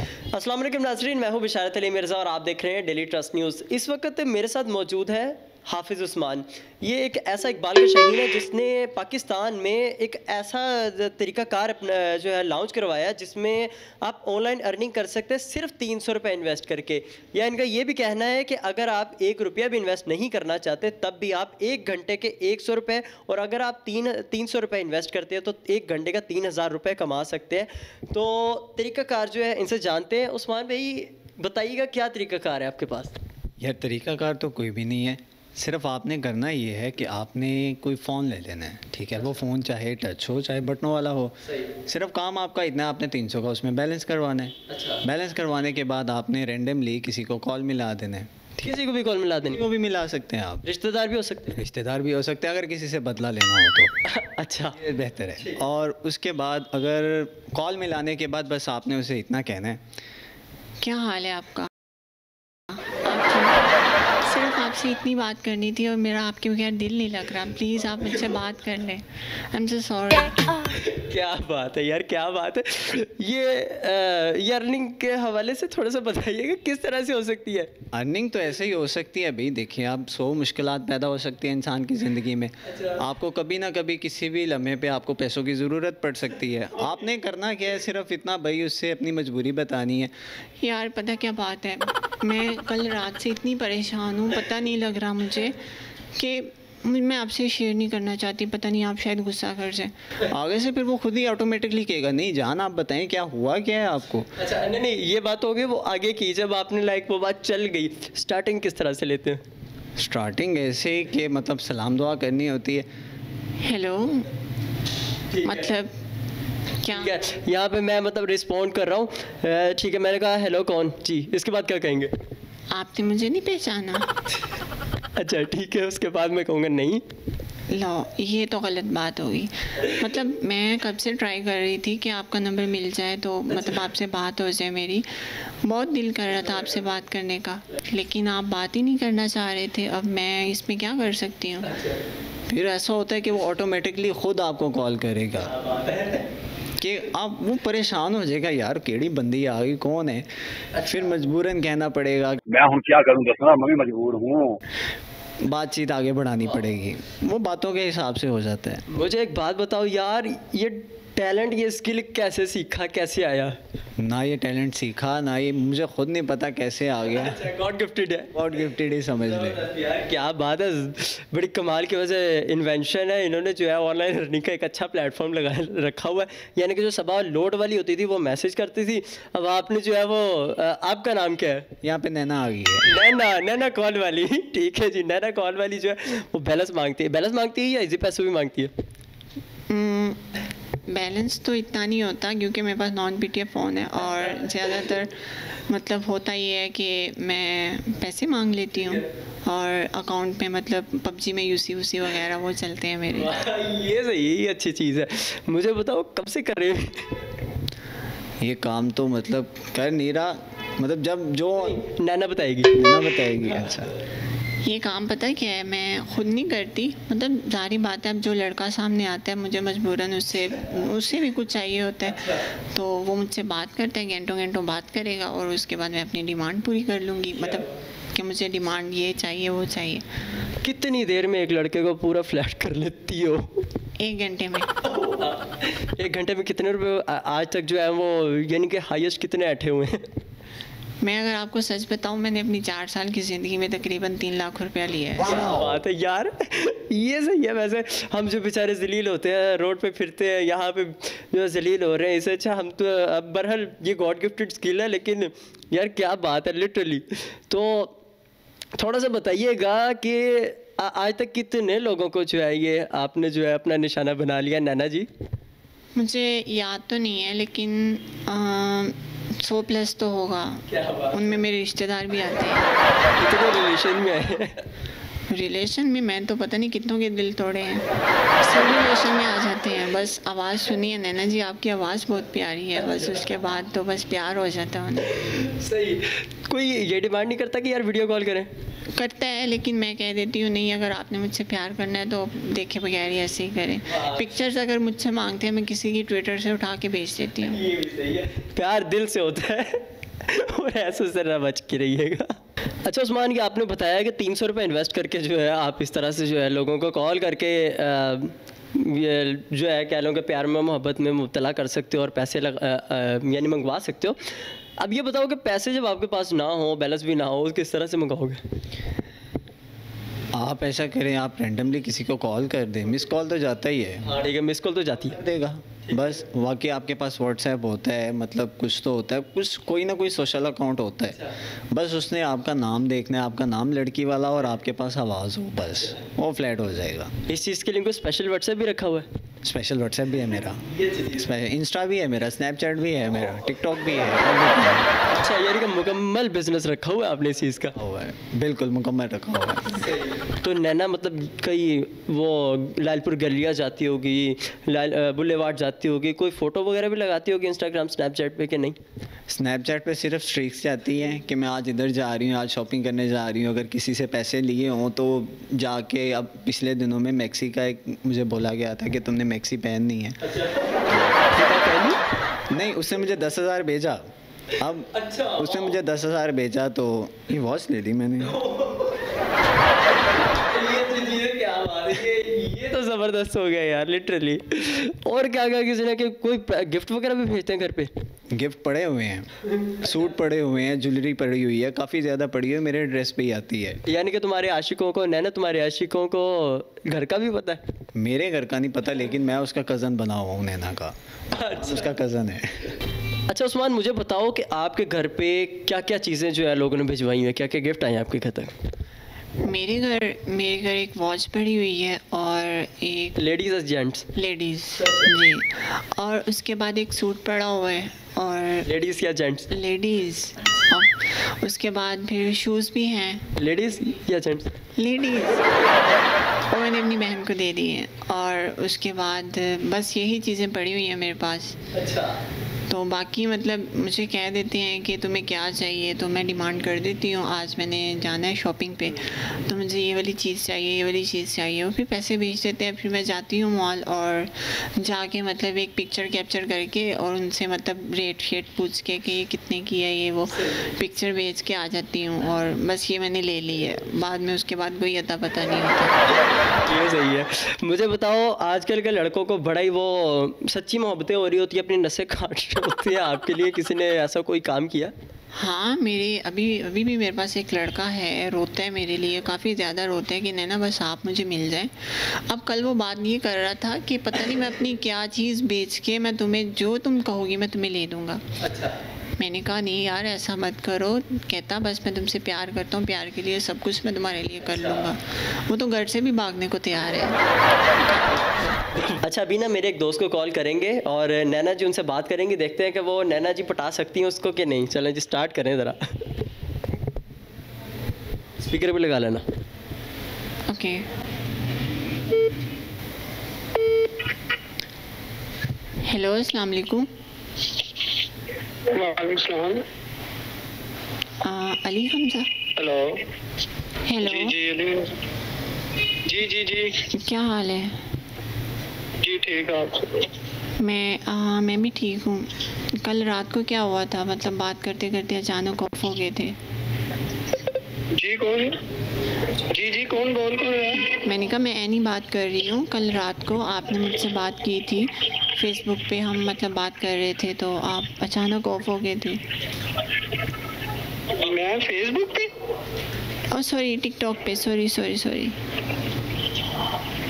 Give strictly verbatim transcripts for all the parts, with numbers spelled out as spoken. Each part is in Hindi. अस्सलाम वालेकुम नाज़रीन, मैं हूं बिशारत अली मिर्ज़ा और आप देख रहे हैं डेली ट्रस्ट न्यूज़। इस वक्त मेरे साथ मौजूद है हाफिज़ उस्मान। ये एक ऐसा इकबाल का शहीद है जिसने पाकिस्तान में एक ऐसा तरीक़ाकार जो है लॉन्च करवाया जिसमें आप ऑनलाइन अर्निंग कर सकते हैं सिर्फ तीन सौ रुपये इन्वेस्ट करके। या इनका ये भी कहना है कि अगर आप एक रुपया भी इन्वेस्ट नहीं करना चाहते तब भी आप एक घंटे के एक सौ रुपये और अगर आप तीन तीन सौ रुपये इन्वेस्ट करते हैं तो एक घंटे का तीन हज़ार रुपये कमा सकते हैं। तो तरीक़ाकार जो है इनसे जानते हैं। उस्मान भाई बताइएगा क्या तरीक़ाकार है आपके पास? यह तरीक़ाकार तो कोई भी नहीं है, सिर्फ आपने करना ये है कि आपने कोई फ़ोन ले लेना है, ठीक है। वो फ़ोन चाहे टच हो चाहे बटनों वाला हो, सिर्फ काम आपका इतना, आपने तीन सौ का उसमें बैलेंस करवाना है। अच्छा। बैलेंस करवाने के बाद आपने रेंडमली किसी को कॉल मिला देना है, किसी को भी कॉल मिला देना, वो भी मिला सकते हैं आप, रिश्तेदार भी हो सकते हैं, रिश्तेदार भी हो सकते हैं अगर किसी से बदला लेना हो तो। अच्छा, ये बेहतर है। और उसके बाद अगर कॉल मिलाने के बाद बस आपने उसे इतना कहना है, क्या हाल है आपका, आपसे इतनी बात करनी थी और मेरा आपके बगैर दिल नहीं लग रहा, प्लीज़ आप मुझसे बात कर लें, आई एम सो सॉरी। क्या बात है यार, क्या बात है। ये ये अर्निंग के हवाले से थोड़ा सा बताइएगा किस तरह से हो सकती है? अर्निंग तो ऐसे ही हो सकती है भाई, देखिए आप सौ मुश्किलात पैदा हो सकती है इंसान की ज़िंदगी में। अच्छा। आपको कभी ना कभी किसी भी लम्हे पे आपको पैसों की ज़रूरत पड़ सकती है। आपने करना क्या है, सिर्फ इतना भाई उससे अपनी मजबूरी बतानी है। यार पता क्या बात है, मैं कल रात से इतनी परेशान हूँ, पता नहीं लग रहा मुझे कि मैं आपसे शेयर नहीं करना चाहती, पता नहीं आप शायद गुस्सा कर जाए आगे से, फिर वो खुद ही ऑटोमेटिकली कहेगा। नहीं जान आप बताएं क्या हुआ, क्या है आपको? अच्छा नहीं नहीं, ये बात हो गई वो आगे की, जब आपने लाइक वो बात चल गई। स्टार्टिंग किस तरह से लेते हैं? स्टार्टिंग ऐसे कि मतलब सलाम दुआ करनी होती है, हेलो मतलब क्या, यहाँ पे मैं मतलब रिस्पॉन्ड कर रहा हूँ, ठीक है, मैंने कहा हेलो कौन जी, इसके बाद क्या कहेंगे? आपने मुझे नहीं पहचाना। अच्छा ठीक है, उसके बाद मैं कहूँगा नहीं लो, ये तो गलत बात होगी। मतलब मैं कब से ट्राई कर रही थी कि आपका नंबर मिल जाए तो मतलब आपसे बात हो जाए मेरी, बहुत दिल कर रहा था आपसे बात करने का, लेकिन आप बात ही नहीं करना चाह रहे थे। अब मैं इसमें क्या कर सकती हूँ? फिर ऐसा होता है कि वो ऑटोमेटिकली ख़ुद आपको कॉल करेगा कि आप, वो परेशान हो जाएगा यार केड़ी बंदी आ गई कौन है। अच्छा। फिर मजबूरन कहना पड़ेगा, मैं हूँ क्या करूँ दसना, मैं भी मजबूर हूँ, बातचीत आगे बढ़ानी पड़ेगी, वो बातों के हिसाब से हो जाता है। मुझे एक बात बताओ यार, ये टैलेंट ये स्किल कैसे सीखा, कैसे आया? ना ये टैलेंट सीखा ना ये, मुझे खुद नहीं पता कैसे आ गया। अच्छा, गॉड गिफ्टेड है, गॉड गिफ्टेड ही समझ ले। क्या बात है, बड़ी कमाल की वजह इन्वेंशन है, इन्होंने जो है ऑनलाइन अर्निंग का एक अच्छा प्लेटफॉर्म लगा रखा हुआ है। यानी कि जो सभा लोड वाली होती थी वो मैसेज करती थी, अब आपने जो है वो, आपका नाम क्या है? यहाँ पे नैना आ गई है, नैना नैना कॉल वाली, ठीक है जी, नैना कॉल वाली जो है वो बैलेंस मांगती है, बैलेंस मांगती है या इजी पैसे भी मांगती है? बैलेंस तो इतना नहीं होता क्योंकि मेरे पास नॉन पीटीएफ फ़ोन है और ज़्यादातर मतलब होता ये है कि मैं पैसे मांग लेती हूँ और अकाउंट में मतलब पबजी में यूसी वूसी वगैरह वो चलते हैं मेरे। ये सही, यही अच्छी चीज़ है। मुझे बताओ कब से कर रहे हो ये काम? तो मतलब कर नहीं रहा, मतलब जब जो नैना बताएगी नैना बताएगी। अच्छा ये काम पता है क्या है, मैं खुद नहीं करती, मतलब जारी बात है अब जो लड़का सामने आता है मुझे मजबूरन उससे उससे भी कुछ चाहिए होता है, तो वो मुझसे बात करता है, घंटों घंटों बात करेगा और उसके बाद मैं अपनी डिमांड पूरी कर लूँगी, मतलब कि मुझे डिमांड ये चाहिए वो चाहिए। कितनी देर में एक लड़के को पूरा फ्लैट कर लेती हो? एक घंटे में। एक घंटे में कितने रुपये आज तक जो है वो, यानी कि हाईएस्ट कितने ऐठे हुए हैं? मैं अगर आपको सच बताऊं, मैंने अपनी चार साल की ज़िंदगी में तकरीबन तीन लाख रुपया लिया है। बात है यार, ये सही है। वैसे हम जो बेचारे जलील होते हैं, रोड पे फिरते हैं, यहाँ पे जो जलील हो रहे हैं, इससे अच्छा हम तो अब, बहरहाल ये गॉड गिफ्टेड स्किल है, लेकिन यार क्या बात है लिटरली। तो थोड़ा सा बताइएगा कि आज तक कितने लोगों को जो है ये आपने जो है अपना निशाना बना लिया नैना जी? मुझे याद तो नहीं है लेकिन सौ प्लस तो होगा, उनमें मेरे रिश्तेदार भी आते हैं। कितने रिलेशन में है? रिलेशन में मैं तो पता नहीं कितनों के दिल तोड़े हैं। सब रिलेशन में आ जाते हैं, बस आवाज़ सुनिए नैना जी, आपकी आवाज़ बहुत प्यारी है, बस उसके बाद तो बस प्यार हो जाता है उन्हें। सही, कोई ये डिमांड नहीं करता कि यार वीडियो कॉल करें? करता है, लेकिन मैं कह देती हूँ नहीं, अगर आपने मुझसे प्यार करना है तो देखे बगैर ही ऐसे ही करें। पिक्चर्स अगर मुझसे मांगते हैं, मैं किसी की ट्विटर से उठा के भेज देती हूँ। ये भी सही है, प्यार दिल से होता है और ऐसे से ना बच के रहिएगा। अच्छा उस्मान, कि आपने बताया कि तीन सौ रुपये इन्वेस्ट करके जो है आप इस तरह से जो है लोगों को कॉल करके आ, ये जो है कह लो कि प्यार में मोहब्बत में मुब्तला कर सकते हो और पैसे लग यानी मंगवा सकते हो। अब ये बताओ कि पैसे जब आपके पास ना हो, बैलेंस भी ना हो, किस तरह से मंगाओगे? आप ऐसा करें, आप रैंडमली किसी को कॉल कर दें, मिस कॉल तो जाता ही है। हाँ ठीक है, मिस कॉल तो जाती है, देगा बस। वाकई आपके पास व्हाट्सएप होता है, मतलब कुछ तो होता है, कुछ कोई ना कोई सोशल अकाउंट होता है, बस उसने आपका नाम देखना है, आपका नाम लड़की वाला और आपके पास आवाज़ हो, बस वो फ्लैट हो जाएगा। इस चीज़ के लिए उनको स्पेशल व्हाट्सएप भी रखा हुआ है? स्पेशल व्हाट्सएप भी है मेरा, इंस्टा भी है मेरा, स्नैपचैट भी है मेरा, टिकटॉक भी है। अच्छा यानी कि मुकम्मल बिजनेस रखा हुआ है आपने इस चीज़ का? हुआ है, बिल्कुल मुकम्मल रखा हुआ है। तो नैना मतलब कई वो लालपुर गलिया जाती होगी, लाल बुलेवार्ड जाती होगी, कोई फ़ोटो वगैरह भी लगाती होगी इंस्टाग्राम स्नैपचैट पे कि नहीं? स्नैपचैट पे सिर्फ स्ट्रीक्स जाती हैं कि मैं आज इधर जा रही हूँ, आज शॉपिंग करने जा रही हूँ। अगर किसी से पैसे लिए हों तो जाके, अब पिछले दिनों में मैक्सी का एक मुझे बोला गया था कि तुमने मैक्सी पहननी है। अच्छा। नहीं, उसने मुझे दस हज़ार भेजा। अब अच्छा, उसने मुझे दस हज़ार भेजा तो ये वॉच ले ली मैंने। ये तो ज़बरदस्त हो गया यार, लिटरली। और क्या कहा किसी ने कि कोई गिफ्ट वगैरह भी भेजते हैं घर पे? गिफ्ट पड़े हुए हैं, सूट पड़े हुए हैं, ज्वेलरी पड़ी हुई है, काफ़ी ज़्यादा पड़ी हुई है, मेरे ड्रेस पे ही आती है। यानी कि तुम्हारे आशिकों को, नैना तुम्हारे आशिकों को घर का भी पता है? मेरे घर का नहीं पता, लेकिन मैं उसका कज़न बना हुआ हूँ, नैना का। अच्छा। उसका कज़न है। अच्छा उस्मान, मुझे बताओ कि आपके घर पर क्या क्या चीज़ें जो है लोगों ने भिजवाई हैं, क्या क्या गिफ्ट आए हैं आपके घर तक? मेरे घर मेरे घर एक वॉच पड़ी हुई है और एक लेडीज़ और जेंट्स लेडीज़ जी, और उसके बाद एक सूट पड़ा हुआ है और लेडीज़ या जेंट्स? लेडीज़। और उसके बाद फिर शूज़ भी हैं, लेडीज़ या जेंट्स? लेडीज़, और मैंने अपनी बहन को दे दी है। और उसके बाद बस यही चीज़ें पड़ी हुई हैं मेरे पास। अच्छा। तो बाकी मतलब मुझे कह देते हैं कि तुम्हें क्या चाहिए, तो मैं डिमांड कर देती हूँ, आज मैंने जाना है शॉपिंग पे, तो मुझे ये वाली चीज़ चाहिए, ये वाली चीज़ चाहिए, वो फिर पैसे भेज देते हैं। फिर मैं जाती हूँ मॉल और जाके मतलब एक पिक्चर कैप्चर करके और उनसे मतलब रेट शेट पूछ के कि ये कितने की है, ये वो पिक्चर भेज के आ जाती हूँ और बस ये मैंने ले ली है, बाद में उसके बाद कोई अता पता नहीं होता। ये सही है। मुझे बताओ, आजकल के लड़कों को बड़ा ही वो सच्ची मोहब्बतें हो रही होती है, अपनी नसें काट होती है, आपके लिए किसी ने ऐसा कोई काम किया? हाँ, मेरे अभी अभी भी मेरे पास एक लड़का है, रोता है मेरे लिए, काफ़ी ज़्यादा रोता है कि नैना बस आप मुझे मिल जाए। अब कल वो बात ये कर रहा था कि पता नहीं मैं अपनी क्या चीज़ बेच के मैं तुम्हें, जो तुम कहोगी मैं तुम्हें ले दूँगा। अच्छा। मैंने कहा नहीं यार ऐसा मत करो, कहता बस मैं तुमसे प्यार करता हूँ, प्यार के लिए सब कुछ मैं तुम्हारे लिए कर लूँगा। वो तो घर से भी भागने को तैयार है। अच्छा, अभी ना मेरे एक दोस्त को कॉल करेंगे और नैना जी उनसे बात करेंगे, देखते हैं कि वो नैना जी पटा सकती हैं उसको कि नहीं। चलें जी, स्टार्ट करें ज़रा। स्पीकर पर लगा लेना। ओके। हेलो, अस्सलाम वालेकुम। वालेकुम सलाम। अली हमजा। हेलो। हेलो। जी जी अली। जी जी जी। क्या हाल है? जी ठीक है, आप? मैं आ, मैं भी ठीक हूँ। कल रात को क्या हुआ था, मतलब बात करते करते अचानक ऑफ हो गए थे? जी कौन? जी जी कौन बोल कर रहा है? मैंने कहा मैं ऐनी बात कर रही हूँ, कल रात को आपने मुझसे बात की थी फेसबुक पे, हम मतलब बात कर रहे थे तो आप अचानक ऑफ हो गए थे। मैं फेसबुक पे? ओ सॉरी, टिकटॉक पे। सॉरी सॉरी सॉरी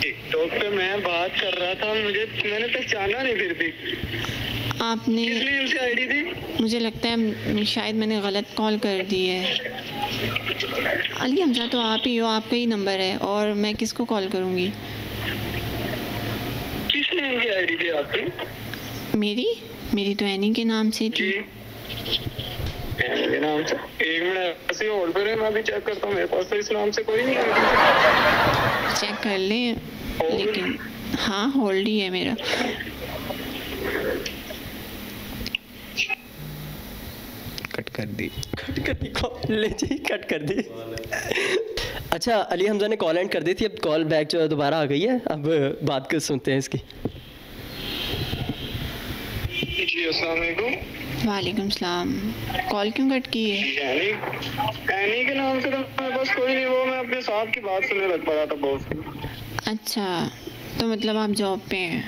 टिकटॉक पे मैं बात कर रहा था, मुझे मैंने पहचाना नहीं। फिर भी आपने किसने आईडी दी? मुझे लगता है शायद मैंने गलत कॉल कर दी है। अली हमजा तो आप ही हो, आपका ही नंबर है और मैं किसको कॉल करूँगी? किसने आईडी दी आपकी? मेरी मेरी तो ऐनी के नाम से थी। नाम पहुंचा। एक मिनट ऐसे होल्ड पर है, मैं भी चेक करता हूँ। मेरे पास तो इस्लाम से कोई नहीं है। चेक कर लें लेकिन हाँ होल्ड ही है मेरा। कट कर दी कट कर दी कॉल ले जी कट कर दी। अच्छा अली हमजा ने कॉल एंड कर दी थी, अब कॉल बैक जो दोबारा आ गई है, अब बात कर सुनते हैं इसकी। जी अस्सलाम वालेकुम। वालेकुम सलाम। कॉल क्यों कट की है? यानी के नाम से तो बस कोई नहीं, वो मैं अपने साहब की बात सुनने लग पड़ा था बॉस। अच्छा तो मतलब आप जॉब पे हैं?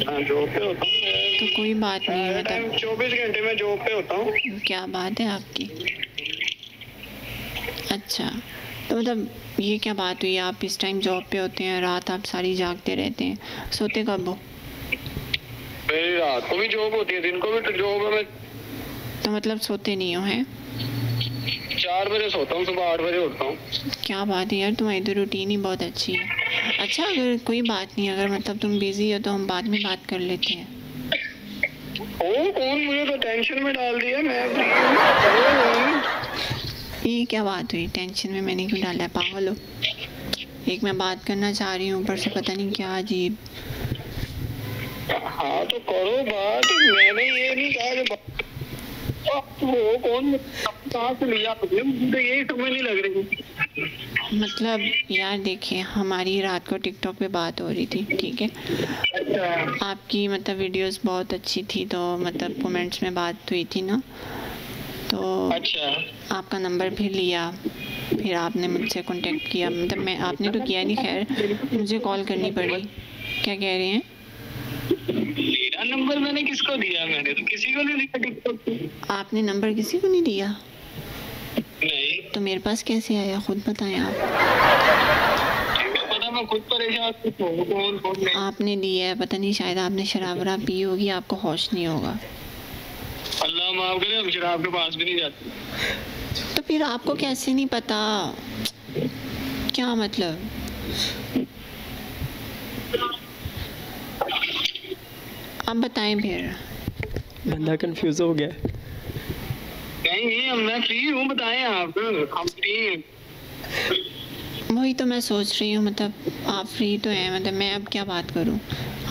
जॉब पे होता हूँ। तो कोई बात नहीं है, मतलब चौबीस घंटे में जॉब पे होता हूँ। क्या बात है आपकी। अच्छा तो मतलब ये क्या बात हुई, आप इस टाइम जॉब पे होते हैं, रात आप सारी जागते रहते हैं, सोते कब हो? मेरी रात को भी जॉब होती है, दिन को भी तो जॉब है। मैं तो मतलब सोते नहीं हो? हैं चार बजे सोता हूँ, सुबह आठ बजे उठता हूँ। क्या बात है यार, तुम्हारी तो रूटीन ही बहुत अच्छी है। अच्छा अगर कोई बात नहीं, अगर मतलब तुम बिजी हो तो हम बाद में बात कर लेते हैं। ओ कौन मुझे तो टेंशन में डाल दिया। मैं ये क्या बात हुई, टेंशन में मैंने क्यों डाला है, पागल हो। एक मैं बात करना चाह रही हूँ, ऊपर से पता नहीं क्या अजीब। हाँ तो करो बात, मैंने ये नहीं कहा कि वो कौन कहाँ से लिया, ये तुम्हें नहीं लग रही। मतलब यार देखिए, हमारी रात को टिकटॉक पे बात हो रही थी, ठीक है। अच्छा। आपकी मतलब वीडियोस बहुत अच्छी थी, तो मतलब कमेंट्स में बात हुई थी ना, तो अच्छा। आपका नंबर भी लिया, फिर आपने मुझसे कांटेक्ट किया, मतलब मैं आपने तो किया नहीं, खैर मुझे कॉल करनी पड़ी। क्या कह रहे हैं? मेरा नंबर मैंने किसको दिया? मैंने तो किसी को नहीं दिया टिकटॉक। आपने नंबर किसी को नहीं दिया? नहीं। तो मेरे पास कैसे आया, खुद बताएं आप। पता मैं खुद परेशान। आपने दिया है, पता नहीं शायद आपने शराब वराब पी होगी, आपको होश नहीं होगा। अल्लाह माफ करे, हम शराब के पास भी नहीं जाते। तो फिर आपको कैसे नहीं पता, क्या मतलब आप बताएं। फिर बंदा कंफ्यूज हो गया। नहीं नहीं मैं फ्री हूँ, बताएं आप। हम फ्री हैं। वही तो मैं सोच रही हूँ, मतलब आप फ्री तो हैं, मतलब मैं अब क्या बात करूँ,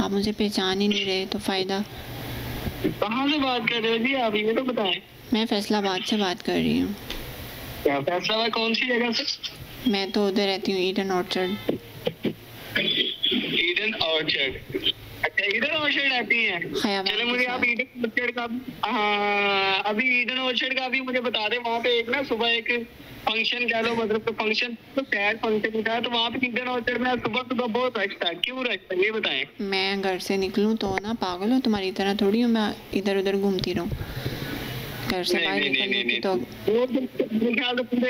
आप मुझे पहचान ही नहीं रहे, तो फ़ायदा। कहाँ से बात कर रहे हो जी आप, ये तो बताएं। मैं फैसलाबाद से बात कर रही हूँ। क्या फैसलाबाद कौन सी जगह से? मैं तो उधर रहती हूँ, ईडन ऑर्चर्ड। ईडन ऑर्चर्ड, अच्छा ईडन ऑर्चर्ड आती है। चलो मुझे आप ईडन ऑर्चर्ड का, हाँ अभी ईडन ऑर्चर्ड का भी मुझे बता दे। वहाँ पे एक ना सुबह एक फंक्शन कह लो, मतलब फंक्शन तो सैड फंक्शन था, तो वहाँ पे ईडन ऑर्चर्ड में सुबह सुबह बहुत रश था। क्यों रश था ये बताएं। मैं घर से निकलूँ तो ना पागल हो, तुम्हारी तरह थोड़ी हूँ मैं इधर उधर घूमती रहूँ। घर से बाहर निकलने की तो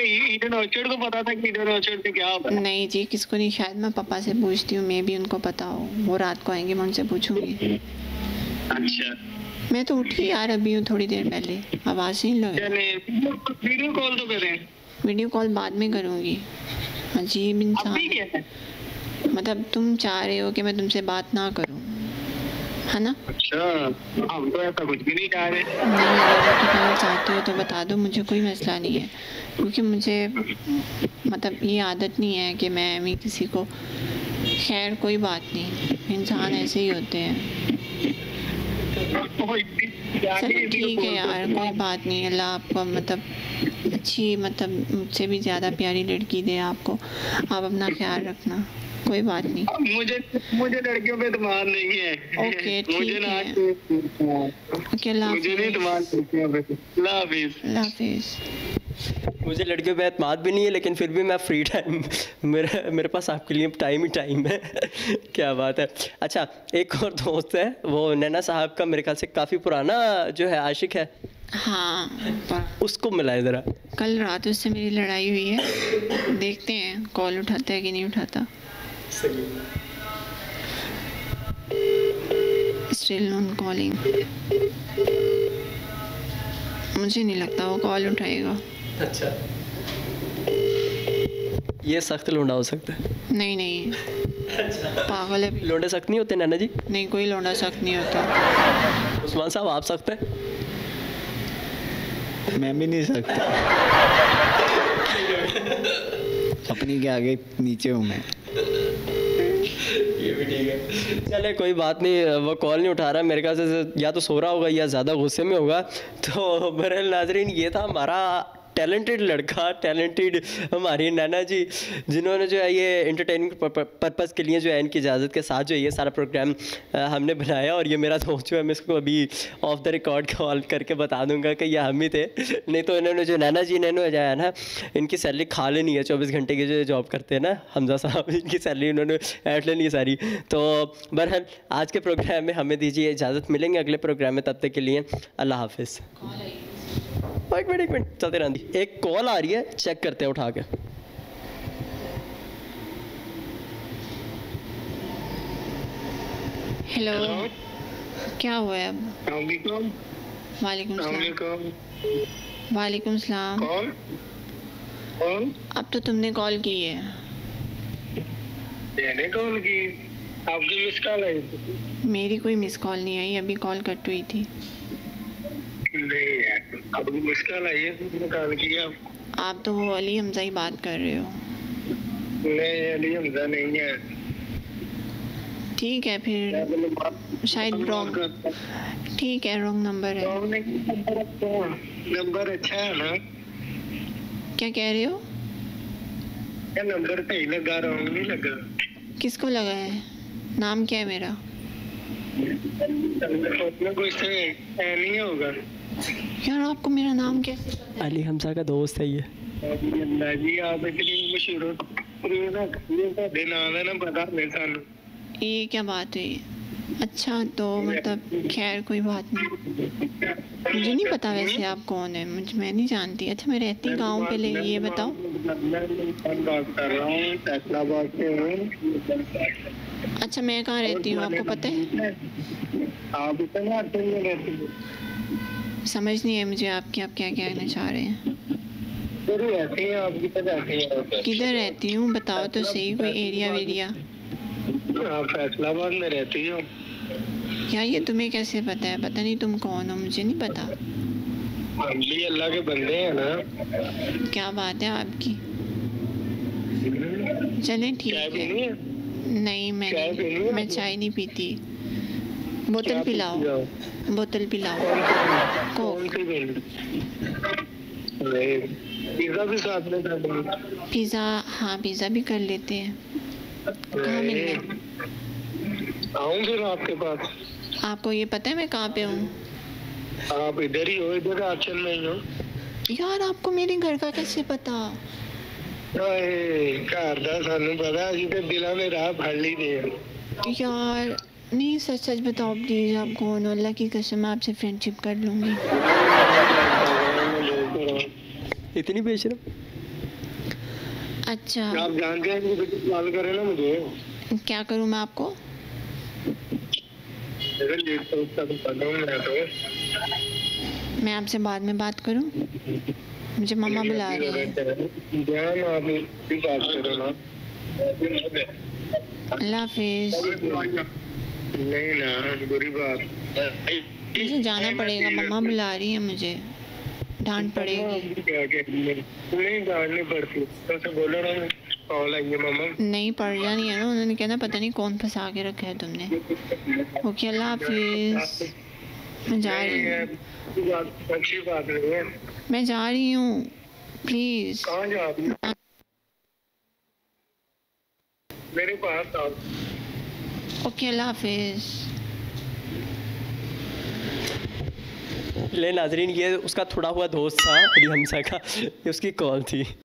ईडन ऑर्चर्ड को पता था कि ईडन ऑर्चर्ड में क्या होता है। नहीं जी किसको नहीं, शायद मैं पापा से पूछती हूँ, मैं भी उनको पता हो, वो रात को आएंगे, मैं उनसे पूछूंगी। अच्छा मैं तो उठी यार अभी हूँ थोड़ी देर पहले, आवाज़ नहीं लग। वीडियो कॉल तो करें। वीडियो कॉल बाद में करूँगी। अजीब इंसान, मतलब तुम चाह रहे हो कि मैं तुमसे बात ना करूँ, है ना। अच्छा हम तो ऐसा कुछ भी नहीं चाह रहे। नहीं अगर अगर चाहते हो तो बता दो, मुझे कोई मसला नहीं है, क्योंकि मुझे मतलब ये आदत नहीं है कि मैं भी किसी को। खैर कोई बात नहीं, इंसान ऐसे ही होते हैं। चलो ठीक है यार कोई बात नहीं, अल्लाह आपको मतलब अच्छी, मतलब मुझसे भी ज़्यादा प्यारी लड़की दे आपको। आप अपना ख्याल रखना, कोई बात नहीं। मुझे मुझे लड़कियों पे तुम्हार नहीं है। ओके ठीक है, ओके मुझे नहीं तुम्हार लड़कियों पे। लाफिज लाफिज मुझे लड़कियों पे एतमाद भी नहीं है, लेकिन फिर भी मैं फ्री टाइम मेरे मेरे पास आपके लिए टाइम ही टाइम है। क्या बात है। अच्छा एक और दोस्त है, वो नैना साहब का मेरे ख्याल से काफ़ी पुराना जो है आशिक है। हाँ उसको मिलाए ज़रा। कल रात उससे मेरी लड़ाई हुई है, देखते हैं कॉल उठाता है कि नहीं उठाता। स्टिल नॉन कॉलिंग, मुझे नहीं लगता वो कॉल उठाएगा। अच्छा ये सख्त लौंडा हो सकता है। नहीं नहीं अच्छा। पागल है, लौंडे सख्त नहीं होते नाना जी। नहीं कोई लौंडा सख्त नहीं होता। उस्मान साहब आप सख्त हैं। मैं भी नहीं सकता, अपनी के आगे नीचे हूँ मैं। ये भी ठीक है, चले कोई बात नहीं। वो कॉल नहीं उठा रहा, मेरे ख्याल से या तो सो रहा होगा या ज़्यादा गुस्से में होगा। तो बहरहाल नाजरीन, ये था हमारा टैलेंटेड लड़का, टैलेंटेड हमारी नैना जी, जिन्होंने जो है ये एंटरटेनिंग पर्पज़ के लिए जो है इनकी इजाज़त के साथ जो है ये सारा प्रोग्राम हमने बनाया। और ये मेरा दोस्त जो है, मैं इसको अभी ऑफ द रिकॉर्ड कॉल करके बता दूंगा कि ये हम ही थे, नहीं तो इन्होंने जो नैना जी ने जो है ना, इनकी सैलरी खा लेनी है। चौबीस घंटे की जो जॉब करते हैं ना हमजा साहब, इनकी सैलरी इन्होंने ऐट लेनी है सारी। तो बहरहाल आज के प्रोग्राम में हमें दीजिए इजाज़त, मिलेंगे अगले प्रोग्राम में, तब तक के लिए अल्लाह हाफिज़। एक मिनट एक मिनट चलते रहती, एक कॉल आ रही है, चेक करते हैं उठा के। हेलो, क्या हुआ है अब? वालेकुम सलाम। वालेकुम सलाम। अब तो तुमने कॉल की है। मैंने कॉल की, आपकी मिस कॉल आई। मेरी कोई मिस कॉल नहीं आई, अभी कॉल कट हुई थी। नहीं, अब मुश्किल आई है कॉल किया। आप तो वो अली हमजा ही बात कर रहे हो। नहीं, अली हमजा नहीं है। ठीक है, फिर शायद रॉन्ग, ठीक है रॉन्ग नंबर है। नंबर अच्छा है ना? क्या कह रहे हो? क्या नंबर सही लगा, रॉन्ग नहीं लगा? किसको लगा है? नाम क्या है मेरा? नहीं होगा यार, आपको मेरा नाम कैसे? अली हमजा का दोस्त है ये। जी आप इतनी मशहूर हो, ना पता नहीं, ये क्या बात है? अच्छा तो मतलब खैर कोई बात नहीं, मुझे नहीं पता वैसे आप कौन है, मुझे मैं नहीं जानती। अच्छा मैं रहती गाँव, पहले ये बताओ। अच्छा मैं कहाँ रहती हूँ आपको पता है? आप इतना में रहती हो। समझ नहीं है मुझे आपकी, आप क्या कहना चाह रहे हैं? किधर रहती हूँ बताओ तो सही, कोई एरिया वेरिया। आप फैसलाबाद में रहती हो? यार ये तुम्हें कैसे पता है? पता नहीं तुम कौन हो, मुझे नहीं पता। हम भी अल्लाह के बंदे हैं ना। क्या बात है आपकी, चलें ठीक है। नहीं मैं नहीं, मैं चाय नहीं पीती। बोतल पिलाओ, बोतल पिलाओ। पिज़्ज़ा भी साथ में कर लें। पिज़्ज़ा, हाँ पिज़्ज़ा भी कर लेते हैं। कहाँ मिलना? आऊँ फिर आपके पास। आपको ये पता है मैं कहाँ पे हूँ? आप इधर ही हो, इधर आचल में हो। यार आपको मेरे घर का कैसे पता? घर का सानू पता, जिसे दिलों में राह भर ली दे। यार नहीं, सच सच बताओ प्लीज आप कौन हो? अल्लाह की कसम आपसे फ्रेंडशिप कर लूँगी। इतनी बेशरम। अच्छा आप जानते हैं कि कॉल करें ना मुझे, क्या करूँ मैं आपको? मैं आपसे बाद में बात करूँ, मुझे मामा बुला रहे हैं। अल्लाह हाफिज़। नहीं ना बुरी बात, मुझे जाना पड़ेगा, मामा बुला रही है मुझे, डांट पड़ेगी। नहीं डांटनी पड़ती, बोलो ना नहीं पड़ जानी है ना, उन्होंने कहना पता नहीं कौन फंसा के रखा है तुमने। ओके अल्लाह हाफिज़, मैं जा रही हूँ, मैं जा रही हूँ प्लीज। मेरे पास आओ। ओके अल्लाह हाफिज़। ले नाजरीन, ये उसका थोड़ा हुआ दोस्त था अली हमजा का, ये उसकी कॉल थी।